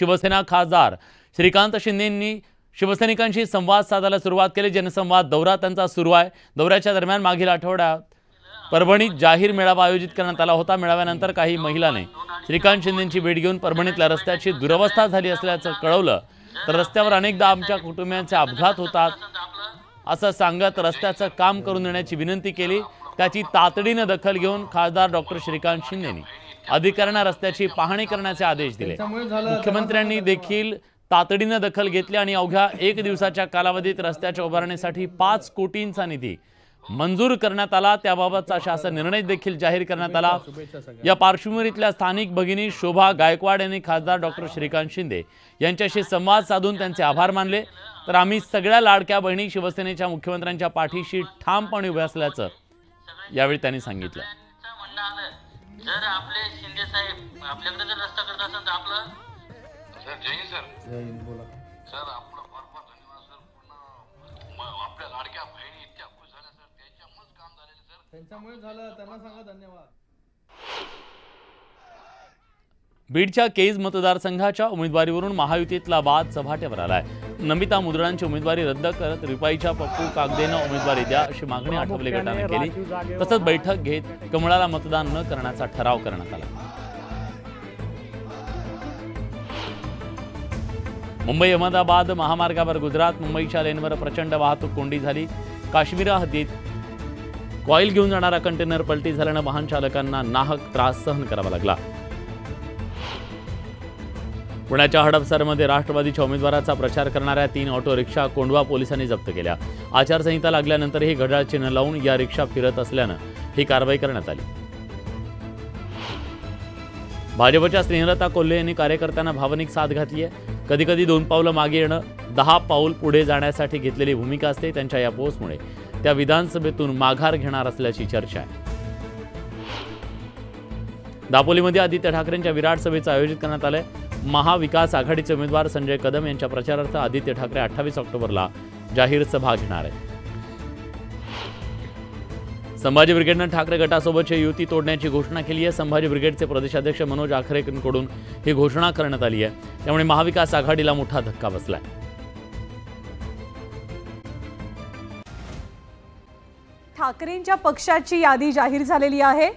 शिवसेना खासदार श्रीकांत शिंदे यांनी शिवसैनिकांशी संवाद साधायला सुरुवात केली। जनसंवाद दौरा त्यांचा सुरू आहे। दौऱ्याच्या दरम्यान मागील आठवड्यात परभणीत जाहीर मेळावा आयोजित करण्यात आला होता। मेळाव्यानंतर काही महिलांनी श्रीकांत शिंदेंची भेट घेऊन परभणीतल्या रस्त्याची दुरवस्था झाली असल्याचं कळवलं। तर रस्त्यावर अनेकदा आमच्या कुटुंबियांचे अपघात होतात असं सांगत रस्त्याचं काम करून देण्याची विनंती केली। त्याची तातडीने दखल घेऊन खासदार डॉक्टर श्रीकांत शिंदे यांनी अधिकाऱ्यांना रस्त्याची पाहणी करण्याचे आदेश दिले। मुख्यमंत्र्यांनी देखील तातडीने दखल घेतली आणि अवघ्या एक दिवसाच्या कालावधीत रस्त्याच्या उभारणीसाठी 5 कोटींचा निधी मंजूर करण्यात आला। त्याबाबतचा शासन निर्णय देखील जाहीर करण्यात आला। या पार्श्वभूमीतल्या स्थानिक भगिनी शोभा गायकवाड यांनी खासदार डॉक्टर श्रीकांत शिंदे यांच्याशी संवाद साधून त्यांचे आभार मानले। तर आम्ही सगळ्या लाडक्या बहिणी शिवसेनेच्या मुख्यमंत्र्यांच्या पाठीशी ठामपणे उभ्या असल्याचं यावेळी त्यांनी सांगितलं। जर आपले शिंदे साहेब आपल्याकडे जर रस्ता करत असेल तर आपलं सर जय सर जय बोला सर आपलं फार फार धन्यवाद सर। पूर्ण आपल्या लाडक्या बहिणी इतक्या खुश झाल्या सर। त्यांच्यामुळेच काम झालेलं सर त्यांच्यामुळे झालं त्यांना सांगा धन्यवाद। बीडच्या केज मतदारसंघाच्या उमेदवारीवरून महायुतीतला वाद चव्हाट्यावर आलाय। नमिता मुद्रांची उमेदवारी रद्द करत रिपाईच्या पप्पू कागदेनं उमेदवारी द्या अशी मागणी आठवले गटाने केली। तसंच बैठक घेत कमळाला मतदान न करण्याचा ठराव करण्यात आला। मुंबई अहमदाबाद महामार्गावर गुजरात मुंबईच्या लेनवर प्रचंड वाहतूक कोंडी झाली। काश्मीर हद्दीत कॉईल घेऊन जाणारा कंटेनर पलटी झाल्यानं वाहन चालकांना नाहक त्रास सहन करावा लागला। पुण्याच्या हडपसरमध्ये राष्ट्रवादीच्या उमेदवाराचा प्रचार करणाऱ्या 3 ऑटो रिक्षा कोंढवा पोलिसांनी जप्त केल्या। आचारसंहिता लागल्यानंतरही घड्याळ चिन्ह लावून या रिक्षा फिरत असल्यानं ही कारवाई करण्यात आली। भाजपच्या स्नेहलता कोल्हे यांनी कार्यकर्त्यांना भावनिक साथ घातली आहे। कधीकधी 2 पावलं मागे येणं 10 पाऊल पुढे जाण्यासाठी घेतलेली भूमिका असते। त्यांच्या या पोस्टमुळे त्या विधानसभेतून माघार घेणार असल्याची चर्चा आहे। दापोलीमध्ये आदित्य ठाकरेंच्या विराट सभेचं आयोजित करण्यात आलं आहे। महाविकास आघाडीचे उमेदवार संजय कदम यांच्या प्रचारार्थ आदित्य ठाकरे 28 ऑक्टोबरला जाहीर सभा घेणार आहेत। संभाजी ब्रिगेडनं ठाकरे गटासोबतची युती तोडण्याची घोषणा केली आहे। संभाजी ब्रिगेडचे प्रदेशाध्यक्ष मनोज आखरे यांच्याकडून ही घोषणा करण्यात आली आहे। त्यामुळे महाविकास आघाडीला मोठा धक्का बसला आहे। ठाकरेंच्या पक्षाची यादी जाहीर झालेली आहे।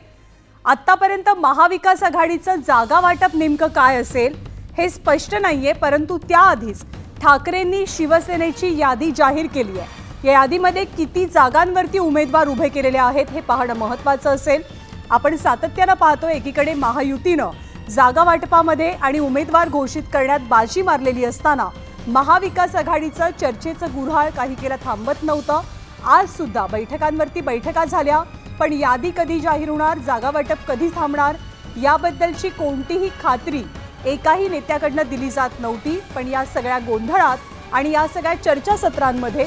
आतापर्यंत महाविकास आघाडीचं जागा वाटप नेमकं काय असेल हे स्पष्ट नाहीये, परंतु त्याआधीच ठाकरेंनी शिवसेनेची यादी जाहीर केली आहे। या यादीमध्ये किती जागांवरती उमेदवार उभे केलेले आहेत हे पाहणं महत्त्वाचं असेल। आपण सातत्यानं पाहतो एकीकडे महायुतीनं जागा वाटपामध्ये आणि उमेदवार घोषित करण्यात बाजी मारलेली असताना महाविकास आघाडीचं चर्चेचं गुऱ्हाळ काही केलं थांबत नव्हतं। आज सुद्धा बैठकांवरती बैठका झाल्या, पण यादी कधी जाहीर होणार, जागा वाटप कधी थांबणार याबद्दलची कोणतीही खात्री एकाही नेत्याकडनं दिली जात नव्हती। पण या सगळ्या गोंधळात आणि या सगळ्या चर्चासत्रांमध्ये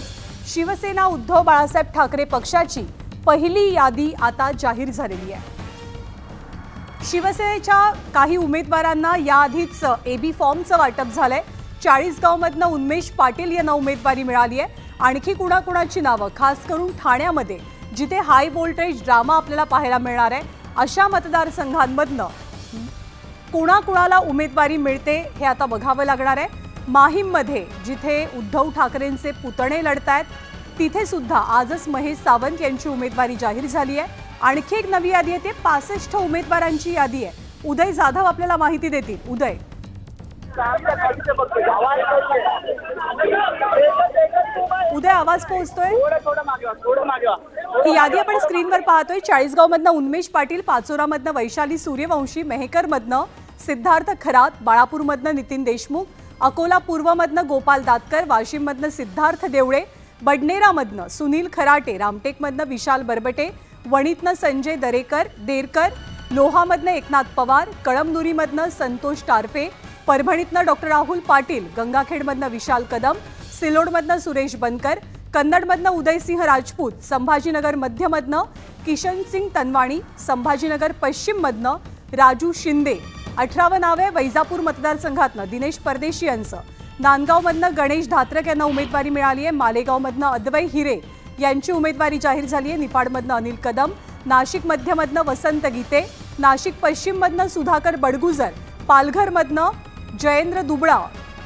शिवसेना उद्धव बाळासाहेब ठाकरे पक्षाची पहिली यादी आता जाहीर झालेली आहे। शिवसेनेच्या काही उमेदवारांना याआधीच AB फॉर्मचं वाटप झालंय। चाळीसगावमधनं उमेश पाटील यांना उमेदवारी मिळाली आहे। आणखी कुणाकुणाची नावं, खास करून ठाण्यामध्ये जिथे हाय व्होल्टेज ड्रामा आपल्याला पाहायला मिळणार आहे, अशा मतदारसंघांमधनं कोणाकोणाला उमेदवारी मिळते हे आता बघावं लागणार आहे। माहीममध्ये जिथे उद्धव ठाकरेंचे पुतणे लढत आहेत तिथे सुद्धा आजच महेश सावंत यांची उमेदवारी जाहीर झाली आहे। आणखी एक नवी यादी आहे, ते 65 उमेदवारांची यादी आहे। उदय जाधव आपल्याला माहिती देतील। उदय, आवाज पोहोचतोय? ही यादी आपण स्क्रीनवर पाहतोय। चाळीसगावमधनं उन्मेष पाटील, पाचोरामधनं वैशाली सूर्यवंशी, मेहकरमधनं सिद्धार्थ खरात, बाळापूरमधनं नितिन देशमुख, अकोला पूर्वमधनं गोपाल दातकर, वाशिममधनं सिद्धार्थ देवड़े, बडनेरामधनं सुनील खराटे, रामटेकमधनं विशाल बरबटे, वणीतनं संजय दरेकर, लोहामधनं एकनाथ पवार, कळमनुरीमधनं संतोष टारफे, परभणीतनं डॉक्टर राहुल पाटिल, गंगाखेडमधनं विशाल कदम, सिल्लोडमधनं सुरेश बनकर, कन्नडमधनं उदयसिंह राजपूत, संभाजीनगर मध्यमधनं किशन सिंह तनवाणी, संभाजीनगर पश्चिममधनं राजू शिंदे, 18वं नाव आहे वैजापूर मतदारसंघातनं दिनेश परदेशी यांचं, नांदगावमधनं गणेश धात्रक यांना उमेदवारी मिळाली आहे, मालेगावमधनं अद्वै हिरे यांची उमेदवारी जाहीर झाली आहे, निफाडमधनं अनिल कदम, नाशिक मध्यमधनं वसंत गीते, नाशिक पश्चिममधनं सुधाकर बडगुजर, पालघरमधनं जयेंद्र दुबळा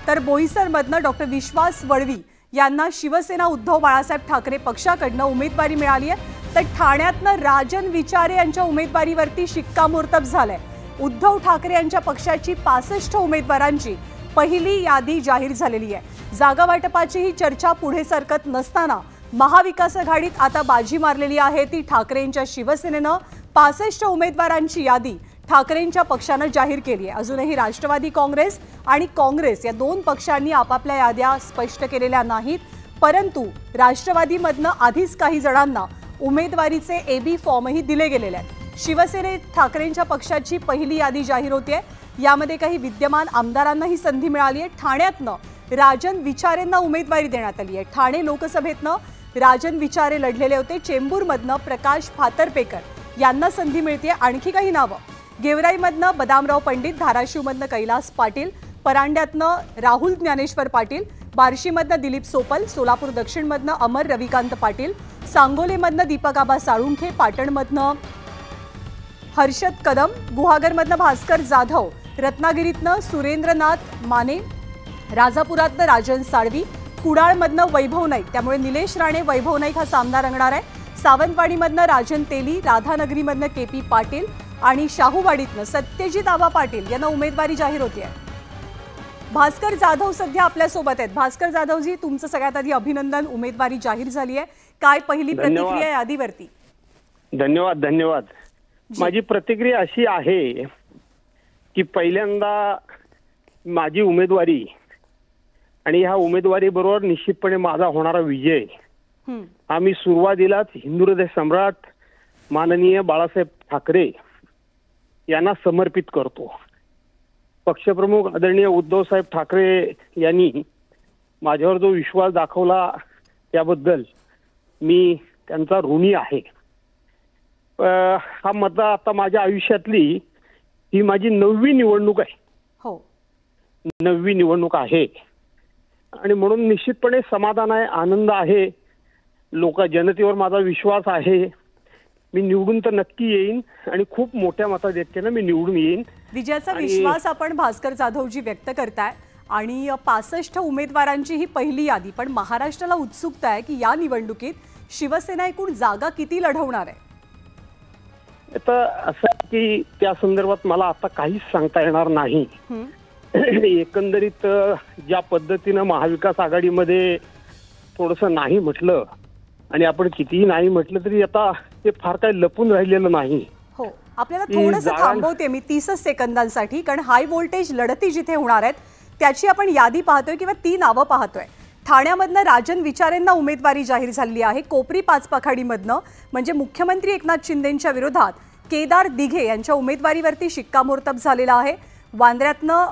तर बोईसरमधनं डॉक्टर विश्वास वळवी यांना शिवसेना उद्धव बाळासाहेब ठाकरे पक्षाकडनं उमेदवारी मिळाली आहे, तर ठाण्यातनं राजन विचारे यांच्या उमेदवारीवरती शिक्कामोर्तब झालंय। उद्धव ठाकरे यांच्या पक्षाची 65 उमेदवारांची पहिली यादी जाहीर झालेली आहे। जागा वाटपाची ही चर्चा पुढे सरकत नसताना महाविकास आघाडीत आता बाजी मारलेली आहे ती ठाकरेंच्या शिवसेनेनं। 65 उमेदवारांची यादी ठाकरेंच्या पक्षाने जाहीर केली आहे। अजूनही राष्ट्रवादी काँग्रेस आणि काँग्रेस या दोन पक्षांनी आपापल्या याद्या स्पष्ट केलेल्या नाहीत, परंतु राष्ट्रवादीमधून आधीच काही जणांना उमेदवारीचे एबी फॉर्मही दिले गेलेले आहेत। शिवसेने ठाकरेंच्या पक्षाची पहिली यादी जाहीर होते, यामध्ये काही विद्यमान आमदारांनाही संधी मिळाली आहे। ठाण्यातनं राजन विचारेंना उमेदवारी देण्यात आली आहे। ठाणे लोकसभेतनं राजन विचारे लढलेले होते, चेंबूरमधून प्रकाश फातरपेकर यांना संधी मिळते। आणखी काही नावं गेवराईमधनं बदामराव पंडित, धाराशिवमधनं कैलास पाटील, परांड्यातनं राहुल ज्ञानेश्वर पाटील, बार्शीमधनं दिलीप सोपल, सोलापूर दक्षिणमधनं अमर रविकांत पाटील, सांगोलेमधनं दीपक आबा साळुंखे, पाटणमधनं हर्षद कदम, गुहागरमधनं भास्कर जाधव, रत्नागिरीतनं सुरेंद्रनाथ माने, राजापुरातनं राजन साळवी, कुडाळमधनं वैभव नाईक, त्यामुळे निलेश राणे वैभव नाईक हा सामना रंगणार आहे। सावंतवाडीमधनं राजन तेली, राधानगरीमधनं के पी पाटील आणि शाहूवाडीतनं सत्यजित आबा पाटील यांना उमेदवारी जाहीर होती आहे। भास्कर जाधव सध्या आपल्या सोबत आहेत। भास्कर जाधवजी, तुमचं सगळ्यात आधी अभिनंदन, उमेदवारी जाहीर झाली आहे, काय पहिली प्रतिक्रिया यादीवरती? धन्यवाद। माझी प्रतिक्रिया अशी आहे की पहिल्यांदा माझी उमेदवारी आणि ह्या उमेदवारी बरोबर निश्चितपणे माझा होणारा विजय आम्ही सुरुवातीलाच हिंदू हृदय सम्राट माननीय बाळासाहेब ठाकरे यांना समर्पित करतो। पक्षप्रमुख आदरणीय उद्धव साहेब ठाकरे यांनी माझ्यावर जो विश्वास दाखवला त्याबद्दल मी त्यांचा ऋणी आहे। हा मत आता माझ्या आयुष्यातली ही माझी 9वी निवडणूक आहे, हो 9वी निवडणूक आहे, आणि म्हणून निश्चितपणे समाधान आहे, आनंद आहे। जनतेवर माझा विश्वास आहे, मी निवडून तर नक्की येईन आणि खूप मोठ्या मताधिक्याने मी निवडून येईन। विजयाचा विश्वास आपण भास्कर जाधवजी व्यक्त करताय आणि 65 उमेदवारांची ही पहिली यादी, पण महाराष्ट्राला उत्सुकता आहे की या निवडणुकीत शिवसेना एकूण जागा किती लढवणार आहे? तर असं की त्या संदर्भात मला आता काहीच सांगता येणार नाही। एकंदरीत ज्या पद्धतीने महाविकास आघाडीमध्ये थोडंसं नाही म्हटलं आणि आपण कितीही नाही म्हटलं तरी आता ते फार काही लपून राहिलेलं नाही। हो, आपल्याला थोडंसं थांबवते मी 30 सेकंदांसाठी, कारण हाय व्होल्टेज लढती जिथे होणार आहेत त्याची आपण यादी पाहतोय किंवा ती नावं पाहतोय। ठाण्यामधनं राजन विचारेंना उमेदवारी जाहीर झालेली आहे। कोपरी पाचपाखाडीमधनं म्हणजे मुख्यमंत्री एकनाथ शिंदेंच्या विरोधात केदार दिघे यांच्या उमेदवारीवरती शिक्कामोर्तब झालेला आहे। वांद्र्यातनं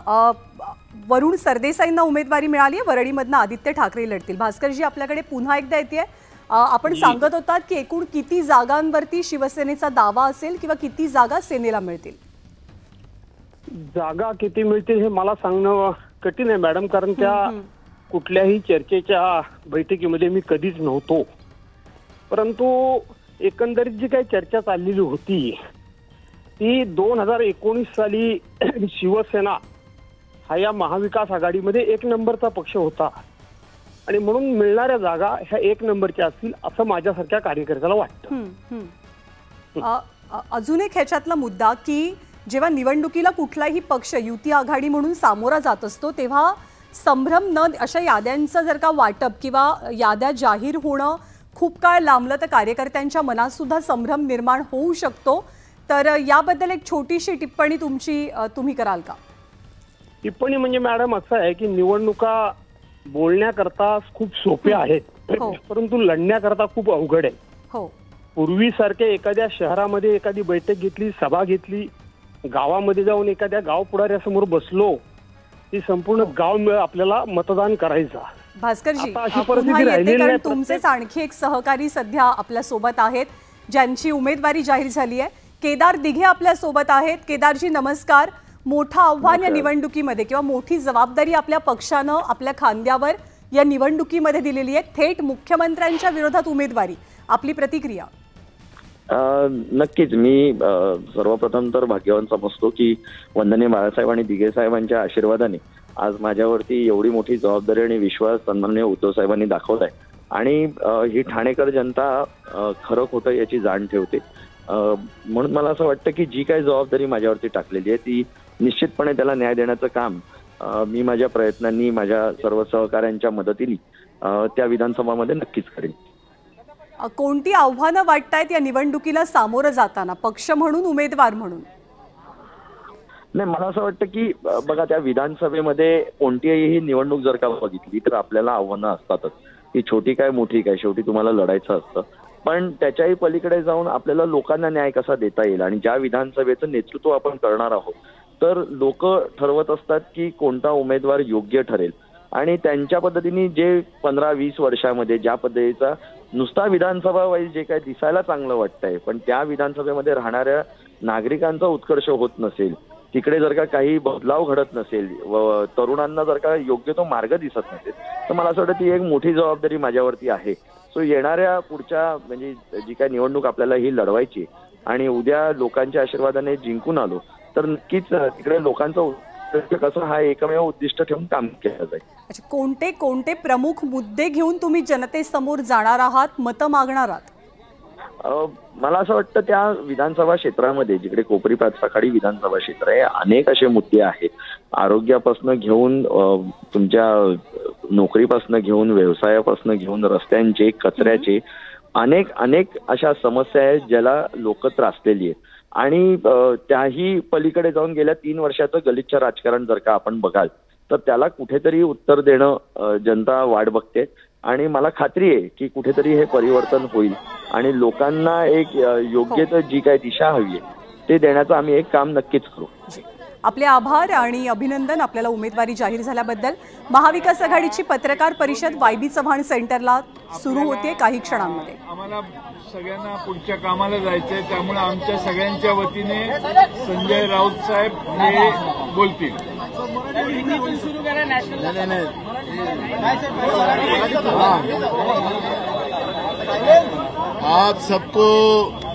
वरुण सरदेसाईंना उमेदवारी मिळाली आहे। वरळीमधनं आदित्य ठाकरे लढतील। भास्करजी, आपल्याकडे पुन्हा एकदा येते, आपण सांगत होतात की एकूण किती जागांवरती शिवसेनेचा दावा असेल किंवा किती जागा सेनेला मिळतील? जागा किती मिळतील हे मला सांगणं कठीण आहे मॅडम, कारण त्या कुठल्याही चर्चेच्या बैठकीमध्ये मी कधीच नव्हतो, परंतु एकंदरीत जी काही चर्चा चाललेली होती ती 2019 साली शिवसेना हा या महाविकास आघाडीमध्ये 1 नंबरचा पक्ष होता आणि म्हणून मिळणाऱ्या जागा ह्या 1 नंबरच्या असतील असं माझ्यासारख्या कार्यकर्त्याला वाटतं। अजून एक ह्याच्यातला मुद्दा की जेव्हा निवडणुकीला कुठलाही पक्ष युती आघाडी म्हणून सामोरा जात असतो तेव्हा संभ्रम न अशा याद्यांचं जर का वाटप किंवा याद्या जाहीर होणं खूप काळ लांबलं तर कार्यकर्त्यांच्या मनात सुद्धा संभ्रम निर्माण होऊ शकतो, तर याबद्दल एक छोटीशी टिप्पणी तुम्ही कराल का? टिप्पणी म्हणजे मॅडम असं आहे की निवडणुका बोलण्याकरता खूप सोप्या आहेत, परंतु लढण्याकरता खूप अवघड आहे। पूर्वीसारखे एखाद्या शहरामध्ये एखादी बैठक घेतली, सभा घेतली, गावामध्ये जाऊन एखाद्या गाव पुढाऱ्यासमोर बसलो की संपूर्ण गाव आपल्याला मतदान करायचा। भास्करजी, अशी परिस्थिती राहिलेली आहे। तुमचेच आणखी एक सहकारी सध्या आपल्या सोबत आहेत ज्यांची उमेदवारी जाहीर झाली आहे, केदार दिघे आपल्या सोबत आहेत। केदारजी नमस्कार, मोठं आव्हान या निवडणुकीमध्ये किंवा मोठी जबाबदारी आपल्या पक्षानं आपल्या खांद्यावर या निवडणुकीमध्ये दिलेली आहे, थेट मुख्यमंत्र्यांच्या विरोधात उमेदवारी, आपली प्रतिक्रिया? नक्कीच मी सर्वप्रथम तर भाग्यवान समजतो की वंदनीय बाळासाहेब आणि दिघे साहेबांच्या आशीर्वादाने आज माझ्यावरती एवढी मोठी जबाबदारी आणि विश्वास सन्माननीय उद्धव साहेबांनी दाखवलाय आणि ही ठाणेकर जनता खरं खोटं याची जाण ठेवते, म्हणून मला असं वाटतं की जी काही जबाबदारी माझ्यावरती टाकलेली आहे ती निश्चितपणे त्याला न्याय देण्याचं काम मी माझ्या प्रयत्नांनी माझ्या सर्व सहकाऱ्यांच्या मदतीने त्या विधानसभामध्ये नक्कीच करेन। कोणती आव्हानं वाटतायत या निवडणुकीला सामोरं जाताना पक्ष म्हणून उमेदवार म्हणून? नाही, मला असं वाटतं की बघा त्या विधानसभेमध्ये कोणतीही निवडणूक जर का बघितली तर आपल्याला आव्हानं असतातच, ती छोटी काय मोठी काय शेवटी तुम्हाला लढायचं असतं, पण त्याच्याही पलीकडे जाऊन आपल्याला लोकांना न्याय कसा देता येईल आणि ज्या विधानसभेचं नेतृत्व आपण करणार आहोत तर लोक ठरवत असतात की कोणता उमेदवार योग्य ठरेल आणि त्यांच्या पद्धतीने जे 15-20 वर्षांमध्ये ज्या पद्धतीचा नुसता विधानसभा वाईज जे काही दिसायला चांगलं वाटतंय पण त्या विधानसभेमध्ये राहणाऱ्या नागरिकांचा उत्कर्ष होत नसेल, तिकडे जर का काही बदलाव घडत नसेल व तरुणांना जर का योग्य तो मार्ग दिसत नसेल तर मला असं वाटतं ती एक मोठी जबाबदारी माझ्यावरती आहे। सो येणाऱ्या पुढच्या म्हणजे जी काही निवडणूक आपल्याला ही लढवायची आणि उद्या लोकांच्या आशीर्वादाने जिंकून आलो तर नक्कीच तिकडे लोकांचा कसं हा एकमेव उद्दिष्ट ठेवून काम केलं जाईल। अच्छा, कोणते कोणते प्रमुख मुद्दे घेऊन तुम्ही जनतेसमोर जाणार आहात, मतं मागणार आहात? मला असं वाटतं त्या विधानसभा क्षेत्रामध्ये जिकडे कोपरी पाचसाखाडी विधानसभा क्षेत्र आहे अनेक असे मुद्दे आहेत, आरोग्यापासून घेऊन तुमच्या नोकरीपासून घेऊन व्यवसायापासून घेऊन रस्त्यांचे कचऱ्याचे अनेक अनेक अशा समस्या आहेत ज्याला लोक त्रासलेली आहेत आणि त्याही पलीकडे जाऊन गेल्या 3 वर्षाचं गलिच्छ राजकारण जर का आपण बघाल तर त्याला कुठेतरी उत्तर देणं जनता वाट बघते आणि मला खात्री आहे की कुठेतरी हे परिवर्तन होईल आणि लोकांना एक योग्य तर जी काही दिशा हवी आहे ते देण्याचं आम्ही एक काम नक्कीच करू। आपले आभार आणि अभिनंदन आपल्याला उमेदवारी जाहीर झाल्याबद्दल। महाविकास आघाडीची पत्रकार परिषद YB चव्हाण सेंटरला सुरू होते काही क्षणांमध्ये। आम्हाला सगळ्यांना पुढच्या कामाला जायचंय त्यामुळे आमच्या सगळ्यांच्या वतीने संजय राऊत साहेब हे बोलतील। आप सबको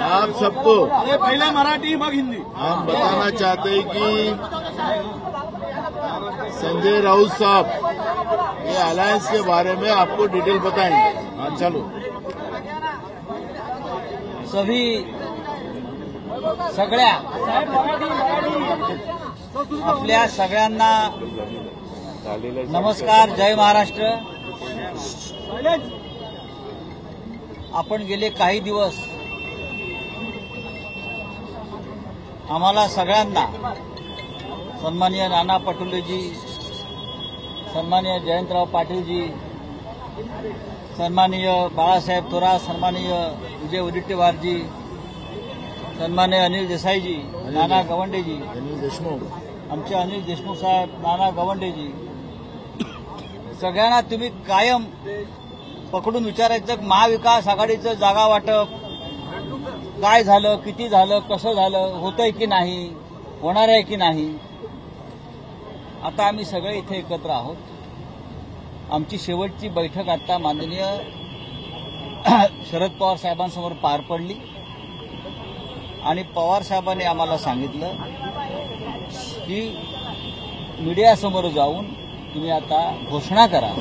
आप सबको पहला मराठी मग हिंदी हम बताना चाहते हैं कि संजय राउत साहब ये अलायंस के बारे में आपको डिटेल बताएंगे। हाँ चलो, सभी सगळ्या आपल्या सगळ्यांना नमस्कार, जय महाराष्ट्र। आपण गेले काही दिवस आम्हाला सगळ्यांना सन्माननीय नाना पटोलेजी, सन्माननीय जयंतराव पाटीलजी, सन्माननीय बाळासाहेब थोरात, सन्माननीय विजय वडेट्टीवारजी, सन्माननीय अनिल देसाईजी, नाना गवंडेजी, आमचे अनिल देशमुख साहेब, नाना गवंडेजी, सगळ्यांना तुम्ही कायम पकडून विचारायचं महाविकास आघाडीचं जागा वाटप काय झालं, किती झालं, कसं झालं, होतंय की नाही, होणार आहे की नाही। आता आम्ही सगळे इथे एकत्र आहोत। आमची शेवटची बैठक आता माननीय शरद पवार साहेबांसमोर पार पडली आणि पवार साहेबांनी आम्हाला सांगितलं की मीडियासमोर जाऊन तुम्ही आता घोषणा करा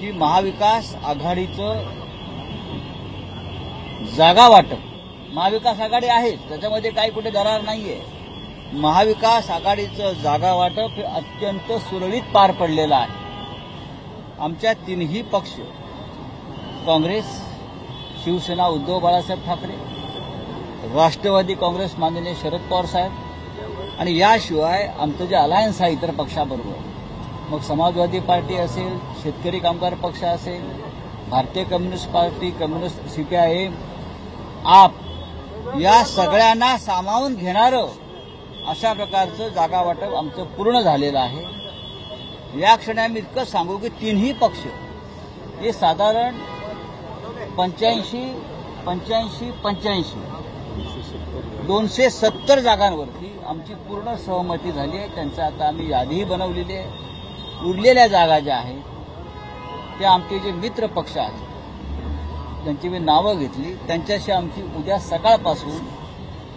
की महाविकास आघाडीचं जागा वाटप, महाविकास आघाडी आहे त्याच्यामध्ये काही कुठे दरार नाहीये, महाविकास आघाडीचं जागा वाटप हे अत्यंत सुरळीत पार पडलेलं आहे। आमच्या तिन्ही पक्ष काँग्रेस, शिवसेना उद्धव बाळासाहेब ठाकरे, राष्ट्रवादी काँग्रेस माननीय शरद पवार साहेब आणि याशिवाय आमचं जे अलायन्स आहे इतर पक्षाबरोबर, मग समाजवादी पार्टी असेल, शेतकरी कामगार पक्ष असेल, भारतीय कम्युनिस्ट पार्टी, कम्युनिस्ट CPIM, आप या सगळ्यांना सामावून घेणारं अशा प्रकारचं जागा वाटप आमचं पूर्ण झालेलं आहे। या क्षणी आम्ही इतकं सांगू की तिन्ही पक्ष हे साधारण 270 जागांवरती आमची पूर्ण सहमती झाली आहे। त्यांचं आता आम्ही यादीही बनवलेली आहे। उरलेल्या जागा ज्या आहेत त्या आमचे जे मित्र पक्ष आहेत ज्यांची मी नावं घेतली त्यांच्याशी आमची उद्या सकाळपासून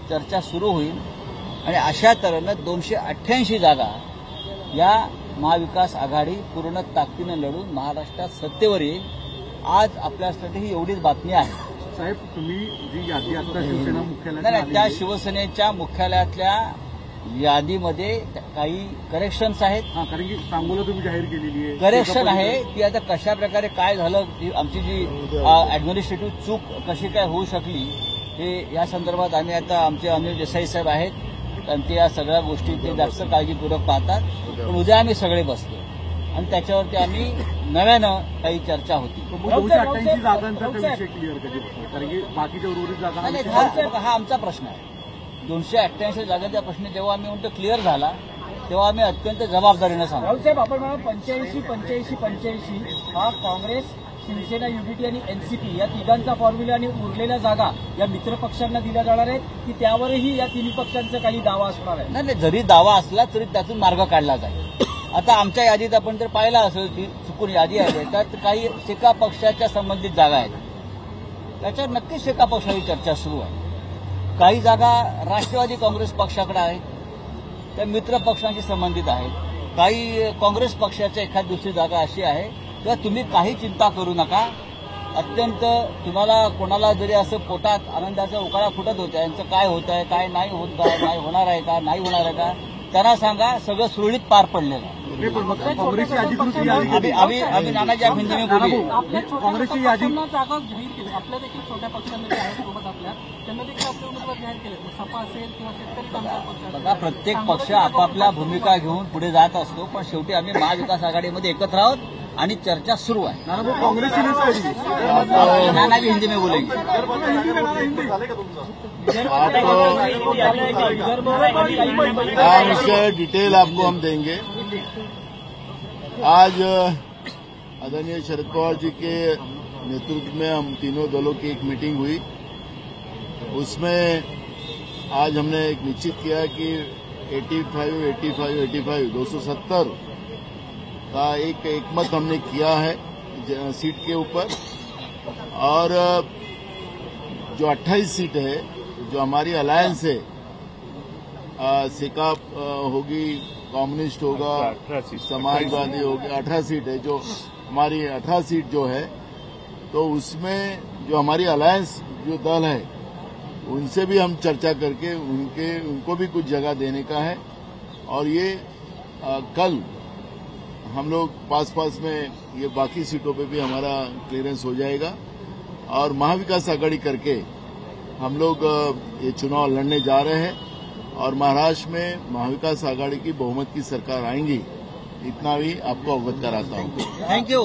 चर्चा सुरू होईल आणि अशा तऱ्हेनं 288 जागा या महाविकास आघाडी पूर्ण ताकदीनं लढून महाराष्ट्रात सत्तेवर येईल। आज आपल्यासाठी ही एवढीच बातमी आहे। साहेब, तुम्ही जी यादी आता शिवसेना मुख्यालयात त्या शिवसेनेच्या मुख्यालयातल्या यादीमध्ये काही करेक्शन्स आहेत, कारण की सांगोला तुम्ही जाहीर केलेली आहे, करेक्शन आहे की आता कशा प्रकारे काय झालं, आमची जी ॲडमिनिस्ट्रेटिव्ह चूक कशी काय होऊ शकली हे या संदर्भात आम्ही आता आमचे अनिल देसाई साहेब आहेत कारण ते या सगळ्या गोष्टी ते जास्त काळजीपूर्वक पाहतात, पण उद्या आम्ही सगळे बसतो आणि त्याच्यावरती आम्ही नव्यानं काही चर्चा होती। 288 जागांचा विषय क्लिअर कधी बसतो, कारण की बाकीच्या उर्वरित जागा हा आमचा प्रश्न आहे। 288 जागांचा प्रश्न जेव्हा आम्ही म्हणतो क्लिअर झाला तेव्हा आम्ही अत्यंत जबाबदारीनं सांगतो। राहुल साहेब, आपण 85-85-85 हा काँग्रेस, शिवसेना, यूबीटी आणि एनसीपी या तिघांचा फॉर्म्युला आणि उरलेल्या जागा या मित्रपक्षांना दिल्या जाणार आहेत की त्यावरही या तिन्ही पक्षांचा काही दावा असणार आहे? नाही, जरी दावा असला तरी त्यातून मार्ग काढला जाईल। आता आमच्या यादीत आपण जर पाहिला असेल ती चुकून यादी आहे त्यात काही शेका पक्षाच्या संबंधित जागा आहेत, त्याच्यावर नक्कीच शेका पक्षाची चर्चा सुरू आहे। काही जागा राष्ट्रवादी काँग्रेस पक्षाकडे आहेत, त्या मित्र पक्षांशी संबंधित आहेत, काही काँग्रेस पक्षाच्या एखाद दुसरी जागा अशी आहे किंवा तुम्ही काही चिंता करू नका। अत्यंत तुम्हाला कोणाला जरी असं पोटात आनंदाचा उकाळा फुटत होता यांचं काय होत आहे, काय नाही होत, काय नाही होणार आहे, का नाही होणार आहे का, त्यांना सांगा, सगळं सुरळीत पार पडलेलं आहे। आम्ही नानाजी भिंतीने बोलू, काँग्रेसची यादी जागा जाहीर केली, आपल्या देखील छोट्या पक्षांमध्ये आहेत आपल्या, त्यांना देखील आपले उमेदवार जाहीर केले, सपा असेल किंवा शेतकरी कामगार पक्ष, बघा प्रत्येक पक्ष आपापल्या भूमिका घेऊन पुढे जात असतो, पण शेवटी आम्ही महाविकास आघाडीमध्ये एकत्र आहोत आणि चर्चा सुरू आहे। नाना भी हिंदी में बोलेंगे। इसका डिटेल आपको हम देंगे। आज आदरणीय शरद पवार जी के नेतृत्व में हम तीनों दलों की एक मीटिंग हुई, उसमें आज हमने एक निश्चित किया कि 270 का एक मत हमने किया है सीट के ऊपर, और जो 28 सीट है जो हमारी अलायंस है, सिकाप होगी, कम्युनिस्ट होगा, समाजवादी होगा, 18 सीट है जो हमारी, 18 सीट जो है तो उसमें जो हमारी अलायंस जो दल है उनसे भी हम चर्चा करके उनको भी कुछ जगह देने का है। और ये कल हम लोग पास में ये बाकी सीटों पे भी हमारा क्लियरेंस हो जाएगा और महाविकास आघाड़ी करके हम लोग ये चुनाव लड़ने जा रहे हैं और महाराष्ट्र में महाविकास आघाड़ी की बहुमत की सरकार आएंगी, इतना भी आपको अवगत कराता हूँ। Thank you. Thank you.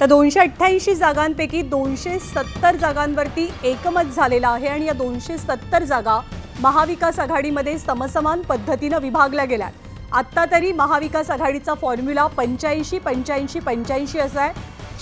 तर 288 जागांपैकी 270 जागांवरती एकमत झालेलं आहे आणि या 270 जागा महाविकास आघाडीमध्ये समसमान पद्धतीनं विभागल्या गेल्या। आत्ता तरी महाविकास आघाडीचा फॉर्म्युला 85-85-85 असा आहे।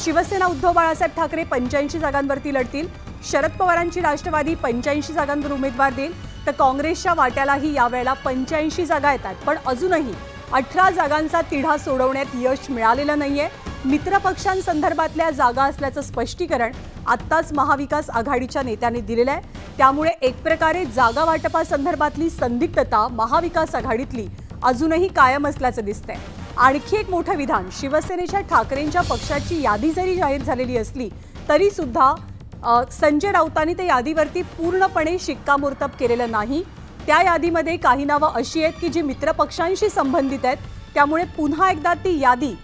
शिवसेना उद्धव बाळासाहेब ठाकरे 85 जागांवरती लढतील, शरद पवारांची राष्ट्रवादी 85 जागांवर उमेदवार देईल, तर काँग्रेसच्या वाट्यालाही यावेळेला 85 जागा येतात, पण अजूनही 18 जागांचा तिढा सोडवण्यात यश मिळालेलं नाही आहे। मित्रपक्षांसंदर्भातल्या जागा असल्याचं स्पष्टीकरण आत्ताच महाविकास आघाडीच्या नेत्यांनी दिलेलं आहे, त्यामुळे एक प्रकारे जागा वाटपासंदर्भातली संदिग्धता महाविकास आघाडीतली अजूनही कायम असल्याचं दिसतंय। आणखी एक मोठं विधान, शिवसेनेच्या ठाकरेंच्या पक्षाची यादी जरी जाहीर झालेली असली तरीसुद्धा संजय राऊतांनी त्या यादीवरती पूर्णपणे शिक्कामोर्तब केलेलं नाही। त्या यादीमध्ये काही नावं अशी आहेत की जी मित्रपक्षांशी संबंधित आहेत, त्यामुळे पुन्हा एकदा ती यादी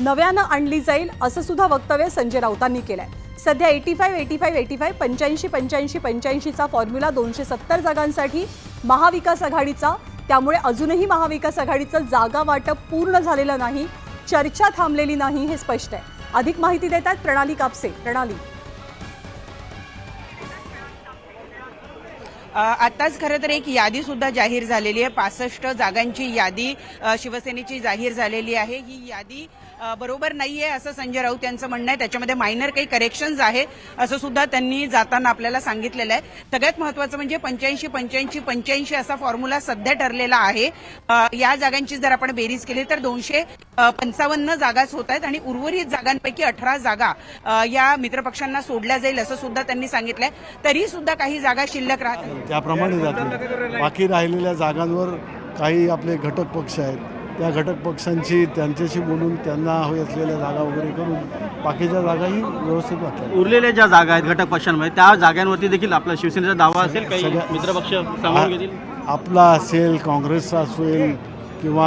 नव्यानं आणली जाईल असं सुद्धा वक्तव्य संजय राऊतांनी केलंय। सध्या 85-85-85 85-85-85चा फॉर्म्युला 270 जागांसाठी महाविकास आघाडीचा, त्यामुळे अजूनही महाविकास आघाडीचं जागा वाटप पूर्ण झालेलं नाही, चर्चा थांबलेली नाही हे स्पष्ट आहे। अधिक माहिती देतात प्रणाली कापसे। प्रणाली, आत्ताच खरं तर एक यादीसुद्धा जाहीर झालेली आहे, 65 जागांची यादी शिवसेनेची जाहीर झालेली आहे। ही यादी बरोबर नाहीये असं संजय राऊत यांचं म्हणणं आहे. त्याच्यामध्ये मायनर काही करेक्शन्स आहे असं सुद्धा त्यांनी जाताना आपल्याला सांगितलेलं आहे. सगळ्यात महत्वाचं म्हणजे 85-85-85 असा फॉर्म्युला सध्या ठरलेला आहे. या जागांची जर आपण बेरीज केली तर 255 जागाच होत आहेत आणि उर्वरित जागांपैकी 18 जागा या मित्रपक्षांना सोडल्या जाईल असं सुद्धा त्यांनी सांगितलंय. तरी सुद्धा काही जागा शिल्लक राहतील त्याप्रमाणे जातील. बाकी राहिलेल्या जागांवर काही आपले घटक पक्ष आहेत, त्या घटक पक्षांची त्यांच्याशी बोलून त्यांना हवी असलेल्या जागा वगैरे करून बाकीच्या जागाही व्यवस्थित वाटतात. उरलेल्या ज्या जागा आहेत घटक पक्षांमध्ये त्या जागांवरती देखील आपला शिवसेनेचा दावा असेल, काही मित्रपक्ष सामावून घेतील, आपला असेल, काँग्रेसचा असेल किंवा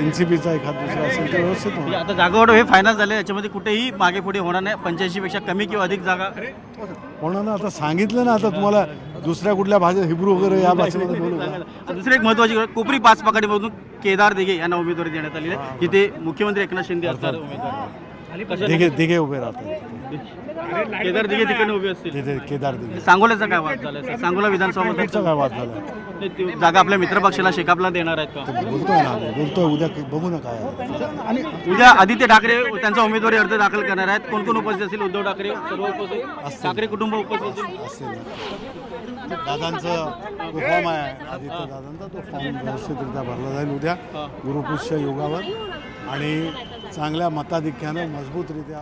एनसीपीचा एखादा दुसरा असेल तर व्यवस्थित होईल. आता जागावाटप हे फायनल झाले, याच्यामध्ये कुठेही मागे पुढे होणार नाही. 85 पेक्षा कमी किंवा अधिक जागा होणार ना. आता सांगितलं ना, आता तुम्हाला दुसऱ्या कुठल्या भाषेत हिब्रू वगैरे या भाषेमध्ये बोलू नका. दुसरी एक महत्वाची गोष्ट, कोपरी 5 पाकडीमधून केदार दिघे यांना उमेदवारी देण्यात आली आहे. इथे मुख्यमंत्री एकनाथ शिंदे असणार उमेदवार. दिघे उभे राहतात. केदार दिघे तिकडे उभे असतील. केदार दिघे सांगोल्याचा काय वाद झाला? सांगोला विधानसभा मतदारसंघाचा काय वाद झाला? जागा आपल्या मित्रपक्षाला शेकापला देणार आहेत का? बोलतोय उद्या बघू ना काय. उद्या आदित्य ठाकरे त्यांचा उमेदवारी अर्ज दाखल करणार आहेत. कोण कोण उपस्थित असेल? उद्धव ठाकरे सर्व उपस्थित, ठाकरे कुटुंब उपस्थित असेल. दादांचं फॉर्म आहे, आदित्य दादांचा तो फॉर्म व्यवस्थितरित्या भरला जाईल उद्या गुरुपुष्य योगावर आणि चांगल्या मताधिक्यानं मजबूतरित्या.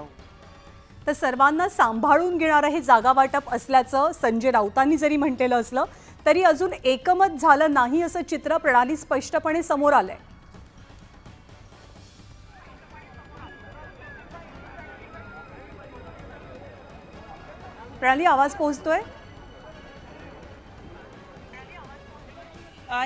तर सर्वांना सांभाळून घेणारं हे जागावाटप असल्याचं संजय राऊतांनी जरी म्हटलेलं असलं तरी अजून एकमत झालं नाही असं चित्र प्रणाली स्पष्टपणे समोर आलंय. प्रणाली, आवाज पोहोचतोय?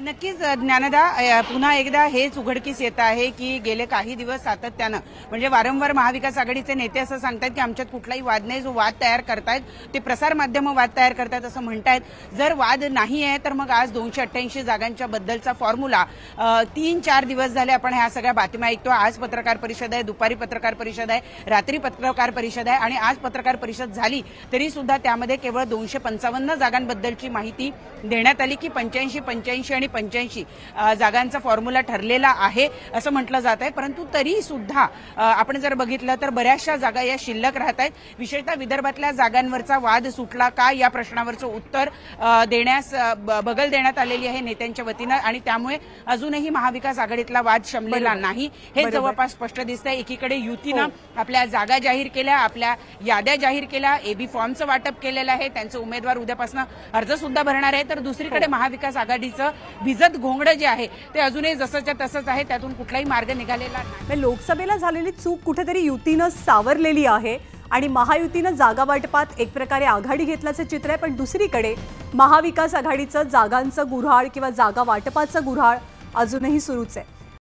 नक्कीच ज्ञानदा, पुन्हा एकदा हेच उघडकीस येत आहे की गेले काही दिवस सातत्यानं म्हणजे वारंवार महाविकास आघाडीचे नेते असं सांगतात की आमच्यात कुठलाही वाद नाही. जो वाद तयार करतायत ते प्रसारमाध्यमं वाद तयार करतात असं म्हणतायत. जर वाद नाही आहे तर मग आज 288 जागांच्या बद्दलचा फॉर्म्युला 3-4 दिवस झाले आपण ह्या सगळ्या बातम्या ऐकतो. आज पत्रकार परिषद आहे, दुपारी पत्रकार परिषद आहे, रात्री पत्रकार परिषद आहे आणि आज पत्रकार परिषद झाली तरी सुद्धा त्यामध्ये केवळ 255 जागांबद्दलची माहिती देण्यात आली की 85-85-85 जागांचा फॉर्म्युला ठरलेला आहे असं म्हटलं जात आहे. परंतु तरी सुद्धा आपण जर बघितलं तर बऱ्याचशा जागा या शिल्लक राहत आहेत. विशेषतः विदर्भातल्या जागांवरचा वाद सुटला का या प्रश्नावरचं उत्तर देण्यास बगल देण्यात आलेली आहे नेत्यांच्या वतीनं आणि त्यामुळे अजूनही महाविकास आघाडीतला वाद शमलेला नाही हे जवळपास स्पष्ट दिसतंय. एकीकडे युतीनं आपल्या जागा जाहीर केल्या, आपल्या याद्या जाहीर केल्या, एबी फॉर्मचं वाटप केलेलं आहे, त्यांचे उमेदवार उद्यापासून अर्ज सुद्धा भरणार आहे. तर दुसरीकडे महाविकास आघाडीचं भिजत घोंगडं जे आहे ते अजूनही जसंच्या तसंच आहे, त्यातून कुठलाही मार्ग निघालेला नाही. लोकसभेला झालेली चूक कुठेतरी युतीनं सावरलेली आहे आणि महायुतीनं जागा वाटपात एक प्रकारे आघाडी घेतल्याचं चित्र आहे. पण दुसरीकडे महाविकास आघाडीचं जागांचं गुऱ्हाळ किंवा जागा वाटपाचं गुऱ्हाळ अजूनही सुरूच आहे.